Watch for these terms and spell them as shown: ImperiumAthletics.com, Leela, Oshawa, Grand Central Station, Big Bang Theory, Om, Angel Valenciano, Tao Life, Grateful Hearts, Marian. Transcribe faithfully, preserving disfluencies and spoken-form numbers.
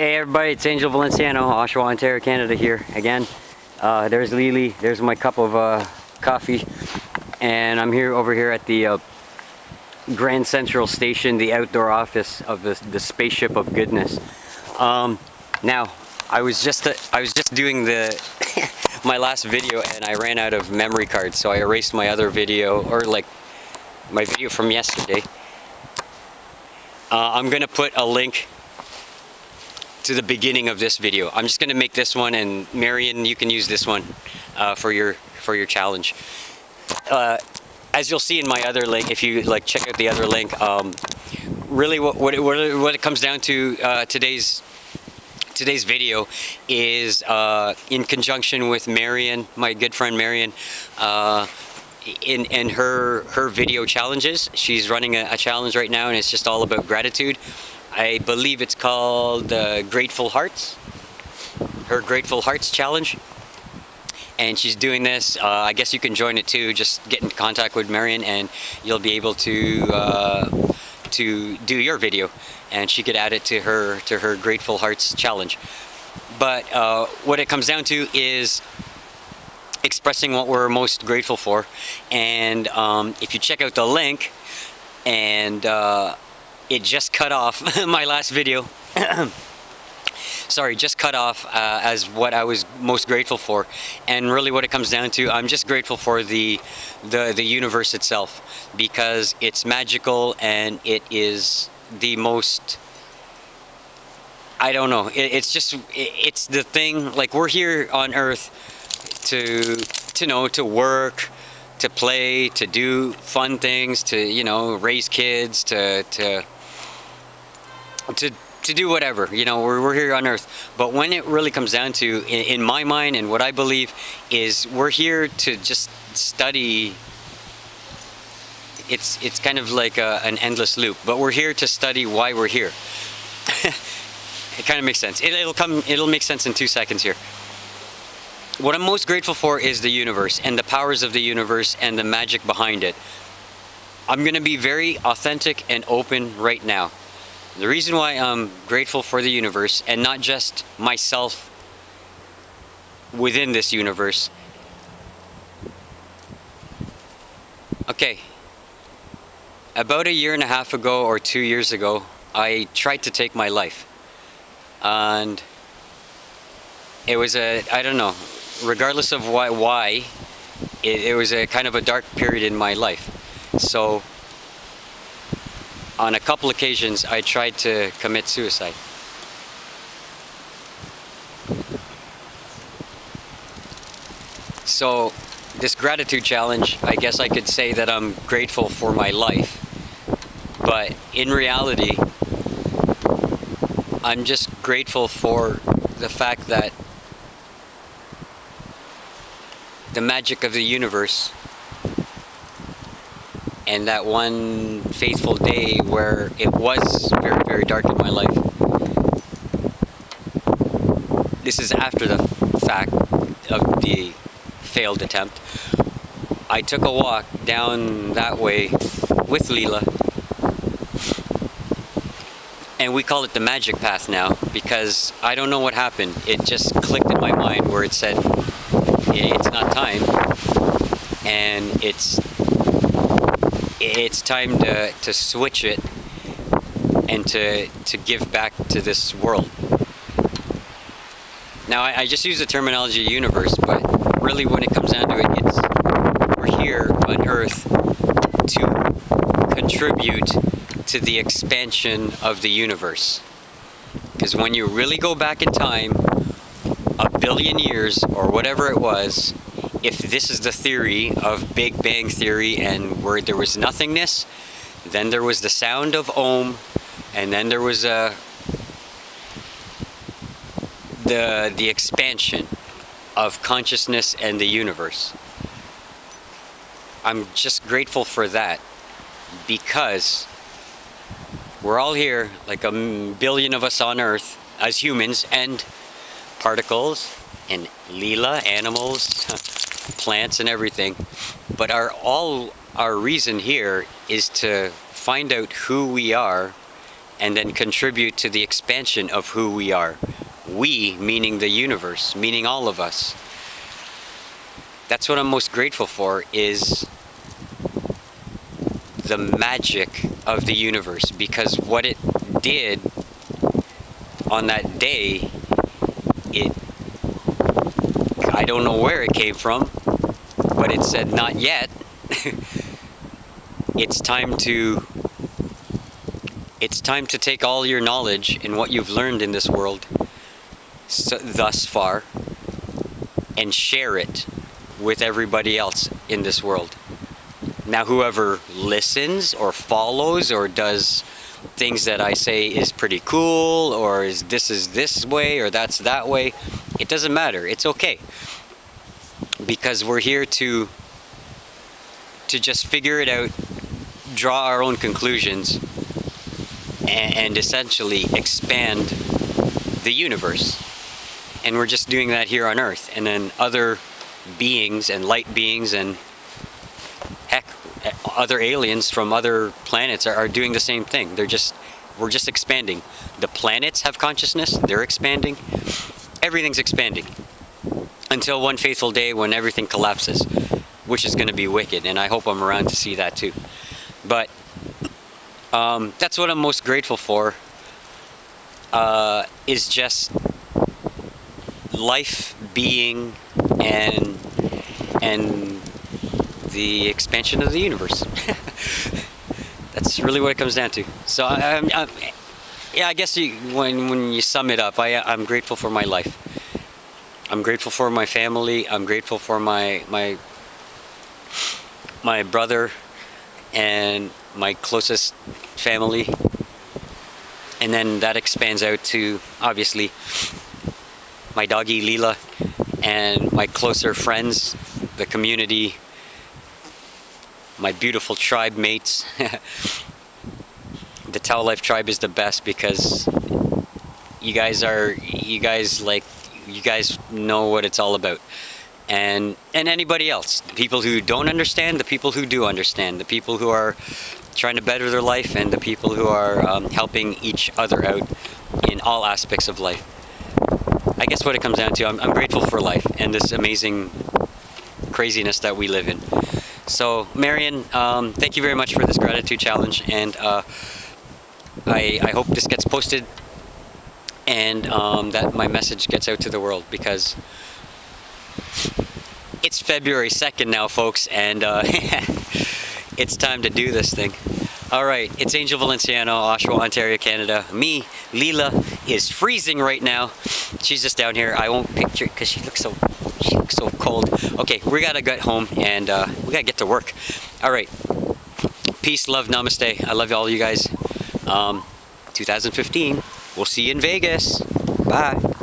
Hey everybody, it's Angel Valenciano, Oshawa, Ontario, Canada here again. Uh, there's Lily, there's my cup of uh, coffee, and I'm here over here at the uh, Grand Central Station, the outdoor office of the, the spaceship of goodness. Um, now, I was just uh, I was just doing the my last video, and I ran out of memory cards, so I erased my other video, or like my video from yesterday. Uh, I'm gonna put a link to the beginning of this video. I'm just gonna make this one, and Marian, you can use this one uh, for your for your challenge. Uh, as you'll see in my other link, if you like, check out the other link. Um, really, what what it, what, it, what it comes down to uh, today's today's video is uh, in conjunction with Marian, my good friend Marian, uh, in and her her video challenges. She's running a, a challenge right now, and it's just all about gratitude. I believe it's called uh, Grateful Hearts, her Grateful Hearts Challenge. And she's doing this, uh, I guess you can join it too, just get in contact with Marian and you'll be able to uh, to do your video. And she could add it to her, to her Grateful Hearts Challenge. But uh, what it comes down to is expressing what we're most grateful for. And um, if you check out the link, and uh, it just cut off my last video. Sorry, just cut off uh, as what I was most grateful for, and really what it comes down to, I'm just grateful for the the the universe itself, because it's magical and it is the most, I don't know, it, it's just it, it's the thing. Like, we're here on Earth to to know to work, to play, to do fun things, to, you know, raise kids, to to to to do whatever, you know, we're, we're here on Earth. But when it really comes down to, in, in my mind and what I believe, is we're here to just study. It's it's kind of like a, an endless loop, but we're here to study why we're here. It kind of makes sense. It, it'll come, it'll make sense in two seconds here. What I'm most grateful for is the universe and the powers of the universe and the magic behind it. I'm going to be very authentic and open right now. The reason why I'm grateful for the universe, and not just myself within this universe. Okay, about a year and a half ago or two years ago, I tried to take my life. And it was a, I don't know. Regardless of why, why it, it was a kind of a dark period in my life. So, on a couple occasions, I tried to commit suicide. So, this gratitude challenge, I guess I could say that I'm grateful for my life. But in reality, I'm just grateful for the fact that the magic of the universe, and that one fateful day where it was very, very dark in my life. This is after the fact of the failed attempt. I took a walk down that way with Leela, and we call it the magic path now, because I don't know what happened. It just clicked in my mind where it said, it's not time, and it's it's time to, to switch it and to to give back to this world. Now, I, I just use the terminology universe, but really when it comes down to it, it's we're here on Earth to contribute to the expansion of the universe. Because when you really go back in time, a billion years or whatever it was, if this is the theory of Big Bang Theory, and where there was nothingness, then there was the sound of Om, and then there was a, the, the expansion of consciousness and the universe. I'm just grateful for that, because we're all here, like a billion of us on Earth, as humans, and particles and Leela, animals, plants and everything. But our all our reason here is to find out who we are and then contribute to the expansion of who we are. We, meaning the universe, meaning all of us. That's what I'm most grateful for, is the magic of the universe, because what it did on that day, it, I don't know where it came from, but it said, not yet. It's time to, it's time to take all your knowledge and what you've learned in this world so, thus far, and share it with everybody else in this world. Now, whoever listens or follows or does things that I say is pretty cool, or is this is this way or that's that way, it doesn't matter. It's okay, because we're here to to just figure it out, draw our own conclusions, and, and essentially expand the universe. And we're just doing that here on Earth, and then other beings and light beings and heck, other aliens from other planets are, are doing the same thing. They're just, we're just expanding. The planets have consciousness, they're expanding. Everything's expanding. Until one fateful day when everything collapses, which is going to be wicked, and I hope I'm around to see that too. But um, that's what I'm most grateful for, uh, is just life being and and the expansion of the universe. That's really what it comes down to. So I, I'm, I'm, yeah, I guess you, when when you sum it up, I I'm grateful for my life. I'm grateful for my family. I'm grateful for my my my brother and my closest family, and then that expands out to obviously my doggy Leela and my closer friends, the community, my beautiful tribe mates. The Tao Life tribe is the best, because you guys are, you guys like, you guys know what it's all about. And and anybody else, the people who don't understand, the people who do understand, the people who are trying to better their life, and the people who are um, helping each other out in all aspects of life. I guess what it comes down to, I'm, I'm grateful for life and this amazing craziness that we live in. So, Marian, um, thank you very much for this gratitude challenge, and uh, I, I hope this gets posted, and um, that my message gets out to the world, because it's February second now, folks, and uh, it's time to do this thing. All right, it's Angel Valenciano, Oshawa, Ontario, Canada. Me, Leela, is freezing right now. She's just down here. I won't picture it because she looks so, she looks so cold. Okay, we gotta get home, and uh, we gotta get to work. All right, peace, love, namaste. I love all you guys. Um, twenty fifteen, we'll see you in Vegas. Bye.